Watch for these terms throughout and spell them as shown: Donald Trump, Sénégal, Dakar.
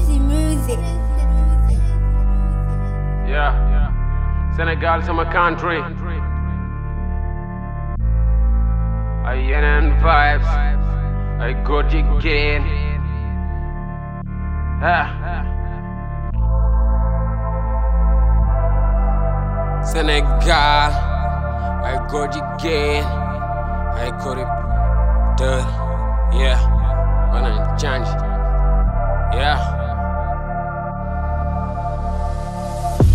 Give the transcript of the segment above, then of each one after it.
easy music. Yeah, Senegal is my country. I yearn vibes, I got you again. Senegal, I got you again. I got it done. Yeah, when I change. Yeah.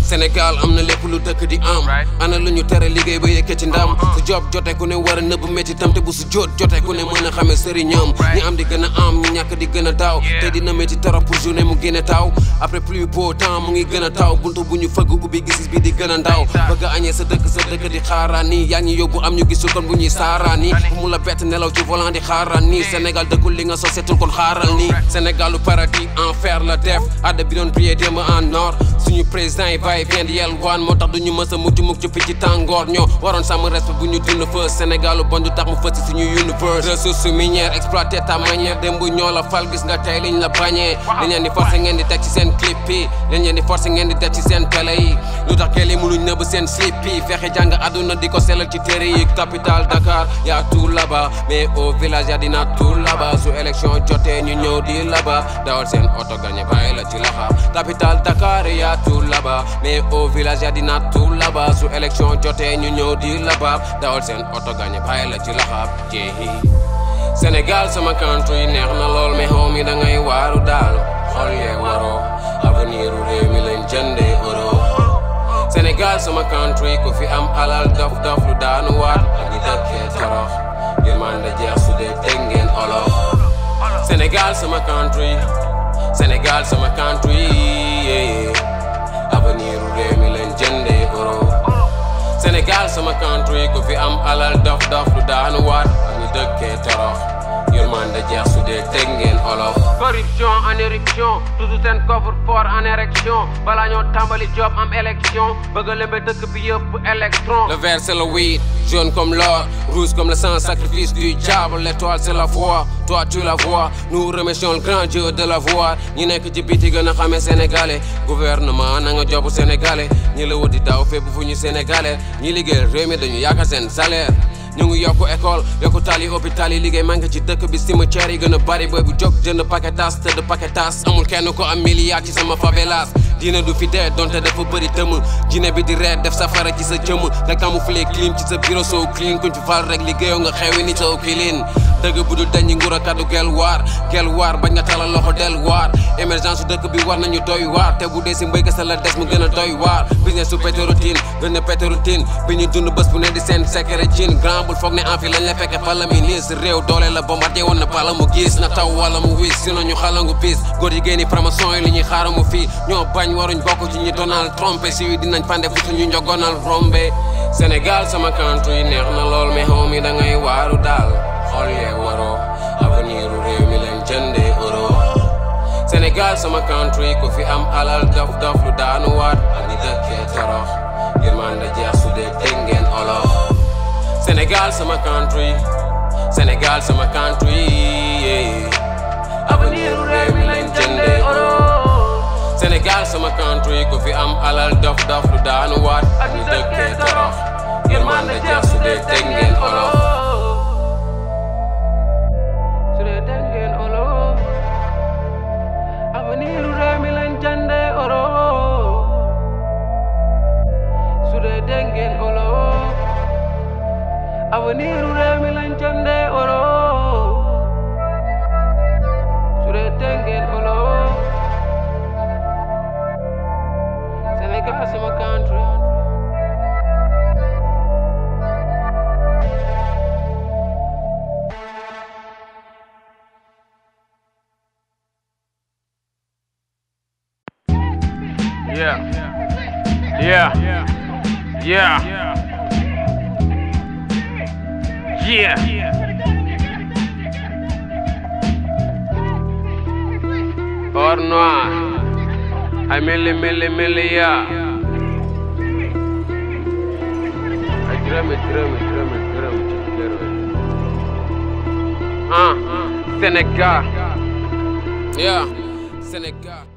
Sénégal am na lépp lu dëkk di am ana lu ñu tere liggéey ba yëkkee ci ndam su job jotee ku ne war a nëbb métti tam te bu su jóot jotee ku ne mën a xamee sëriñam ñi am di gën a am ñi ñàkk di gën a daaw te dina métti trop pour journée mu gën a taw après plus beau temps mu ngi gën a taw buntu bu ñu fëgg ubbi gisis bi di gën a ndaw bëgg a añee sa dëkk di xaaraan nii yaa ngi yóbbu am ñu gisul kon bu ñuy saaraan nii mu la bett nelaw ci volant di xaaraan nii Sénégal dëkkul li nga so setul kon xaaral nii Sénégalu paradis enfer la def adda bi doon prier démb en nord suñu président yi waaye bien di yelwaan moo tax duñu mës a mucc ci picc tàngoor ñoo waroon sàmm respect bu ñu dund fa Sénégal lu bon du tax mu fës ci suñu univers ressources minières exploité ta manière démb ñoo la fal gis nga tey liñ la bañee dañ leen di forcé ngeen di teg ci seen clip yi dañ leen di forcé ngeen di teg ci seen télé yi lu tax kele mënuñ nëbb seen slip yi fexe jàng àdduna di ko sellal ci téere yi capitale Dakar y'a tout là-bas mais au village y'a dina tout là-bas su élection jotee ñu ñëw di là-bas dawal seen oto gagné bàyyi la ci laxa capitale Dakar y'a tout là-bas mais au village y'a dina tout là-bas su élection jotee ñu ñëw di là-bas dawal seen oto gagné bàyyi la ci laxaab jeehi Sénégal sama country neex na lool mais homie da ngay waaru daal xool yee waroo avenir u réew mi lañ jëndee euro Sénégal sama country ku fi am alal daf lu daanu waat ak ñi dëkkee torox ngir man da jeex su dee dégg ngeen olof Sénégal sama country Sénégal sama country avenir u réew mi lañ jëndee euro Sénégal sama country ku fi am alal daf lu daanu waat ak ñi dëkkee torox ngir man da jeex su dee dégg ngeen olof corruption en éruption toujours seen coffre fort en érection balaa ñoo tàmbali job am élection bëgg a lëmbe dëkk bi yëpp électron le vert c'est le weed jaune comme l'or rouge comme le sang sacrifice du diable l'étoile c'est la foi toi tu la vois nous remercions le grand Dieu de la voir ñi nekk ci biti gën a xamee sénégalais gouvernement na nga jobu sénégalais ñi la wut di daw fépp fu ñu sénégalais ñi liggéey réew mi dañu yaakaar seen salaire ñu ngi yokku école yokku tali hôpital yi liggéey manqué ci dëkk bi cimetière yi gën a bari booy bu jóg jënd paquetas te de paquetas amul kenn ko am milliard ci sama favelas dina du fi dee donte dafa bëri tëmm jine bi di reet def safara ci sa jëmm nga camouflé clim ci sa bureau soo clean kuñ fi fal rek liggéeyoo nga xewi ni soo kilin dëgg bu dul dañi nguur a kaddu gel waar bañ nga talal loxo del waar émergence su dëkk bi war nañu doy waar te bu dee si mbéy kese la des mu gën a doy waar business su pétrotine gën a pétrotine bi ñu dund bés bu ne di seen secret jin grand bul foog ne en fi lañ la fekke fala ministre réew doole la bombardé woon na pala mu gis na taw wala mu wis si nañu xalangu piis góor yi génni promotion yi li ñuy xaaramu fii ñoo bañ waruñ bokk ci ñi Donald Trump si dinañ fande fu suñu njogonal rombe Sénégal sama country neex na lool mais homie da ngay waaru daal xool yee waroo avenir u réew mi lañ jëndee euro Sénégal sama country ku fi am alal daf lu daanu waat ak ñi dëkkee torox ngir man da jeex su dee dégg ngeen olof Sénégal sama country Sénégal sama country avenir u réew mi lañ jëndee euro Sénégal sama country ku fi am alal daf lu daanu waat ak ñi dëkkee torox ngir man da jeex su dee dégg ngeen olof Dengen olo aveniru remi lanjande oro sure dengen olo Senegal sama country Yeah. Or noir, I mele ya. I drum Senegal. Yeah, Senegal.